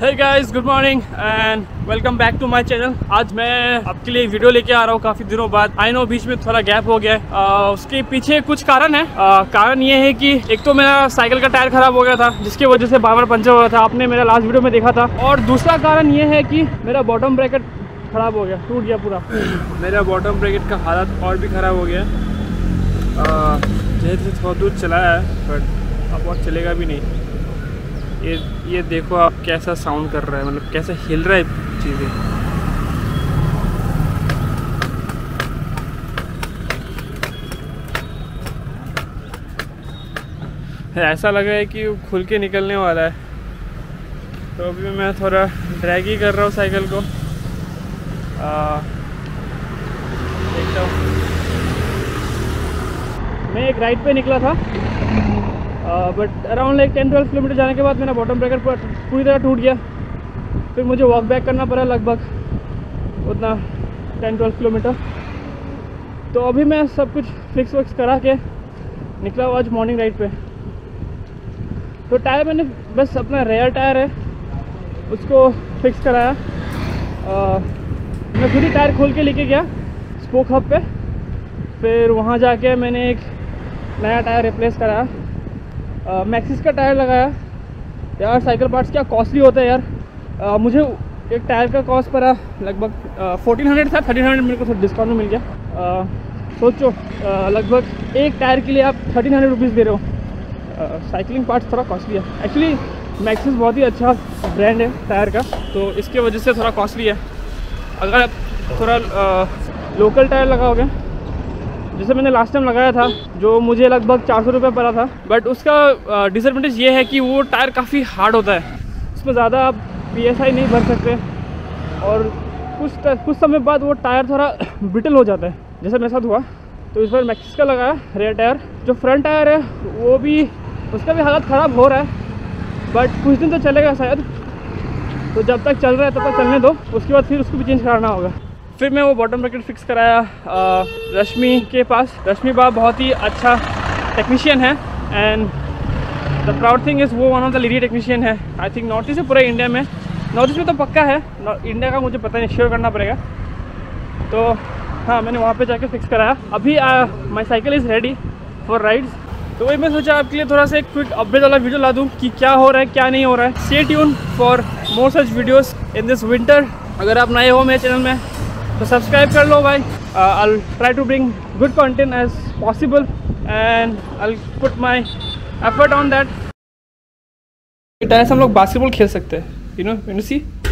Hey guys, good morning and welcome back to my channel. आज मैं आपके लिए वीडियो लेके आ रहा हूँ काफ़ी दिनों बाद। आई नो बीच में थोड़ा गैप हो गया है, उसके पीछे कुछ कारण है। कारण ये है कि एक तो मेरा साइकिल का टायर खराब हो गया था, जिसकी वजह से बार बार पंचर हो रहा था, आपने मेरा लास्ट वीडियो में देखा था। और दूसरा कारण ये है कि मेरा बॉटम ब्रैकेट ख़राब हो गया, टूट गया पूरा। मेरा बॉटम ब्रैकेट का हालत और भी ख़राब हो गया। जैसे थोड़ा दूर चलाया है बट अब और चलेगा भी नहीं। ये देखो आप कैसा साउंड कर रहा है, मतलब कैसे हिल रहा है चीज़ें। ऐसा लग रहा है कि खुल के निकलने वाला है। तो अभी मैं थोड़ा ड्रैग ही कर रहा हूँ साइकिल को। देखता हूँ। मैं एक राइड पे निकला था बट अराउंड लाइक 10-12 किलोमीटर जाने के बाद मेरा बॉटम ब्रेकर पूरी तरह टूट गया। फिर मुझे वॉक बैक करना पड़ा लगभग उतना 10-12 किलोमीटर। तो अभी मैं सब कुछ फिक्स वक्स करा के निकला हूँ आज मॉर्निंग राइड पे। तो टायर मैंने बस अपना रेयर टायर है उसको फिक्स कराया। मैं खुद ही टायर खोल के लेके गया स्पोक हब पे, फिर वहाँ जाके मैंने एक नया टायर रिप्लेस कराया। मैक्सिस का टायर लगाया। यार साइकिल पार्ट्स क्या कॉस्टली होता है यार। मुझे एक टायर का कॉस्ट पड़ा लगभग 1400 था, 1300 मेरे को डिस्काउंट में मिल गया। सोचो लगभग एक टायर के लिए आप 1300 रुपीज़ दे रहे हो। साइकिलिंग पार्ट्स थोड़ा कॉस्टली है। एक्चुअली मैक्सिस बहुत ही अच्छा ब्रांड है टायर का, तो इसके वजह से थोड़ा कॉस्टली है। अगर आप थोड़ा लोकल टायर लगाओगे, जैसे मैंने लास्ट टाइम लगाया था जो मुझे लगभग 400 रुपये पड़ा था, बट उसका डिसएडवांटेज ये है कि वो टायर काफ़ी हार्ड होता है। उसमें ज़्यादा आप PSI नहीं भर सकते और कुछ समय बाद वो टायर थोड़ा ब्रिटल हो जाता है, जैसे मेरे साथ हुआ। तो इस बार मैक्सिस का लगाया रेयर टायर। जो फ्रंट टायर है वो भी, उसका भी हालत ख़राब हो रहा है बट कुछ दिन तो चलेगा शायद। तो जब तक चल रहा है तब तक चलने दो, उसके बाद फिर उसको भी चेंज कराना होगा। फिर मैं वो बॉटम ब्रैकेट फिक्स कराया रश्मि के पास। रश्मि बा बहुत ही अच्छा टेक्नीशियन है and the proud thing is वो one of the leading technician है आई थिंक नॉर्थ ईस्ट, पूरे इंडिया में। नॉर्थ ईस्ट में तो पक्का है, इंडिया का मुझे पता नहीं, श्योर करना पड़ेगा। तो हाँ, मैंने वहाँ पे जाके फिक्स कराया। अभी my cycle is ready for rides. तो वही मैं सोचा आपके लिए थोड़ा सा एक क्विक अपडेट वाला वीडियो ला दूँ कि क्या हो रहा है क्या नहीं हो रहा है। Stay tune for more such videos in this winter. अगर आप नए हो मेरे चैनल में तो सब्सक्राइब कर लो भाई। I'll try to bring good content as possible and I'll put my effort on that. Tyre से हम लोग बास्केटबॉल खेल सकते हैं, यू नो, सी।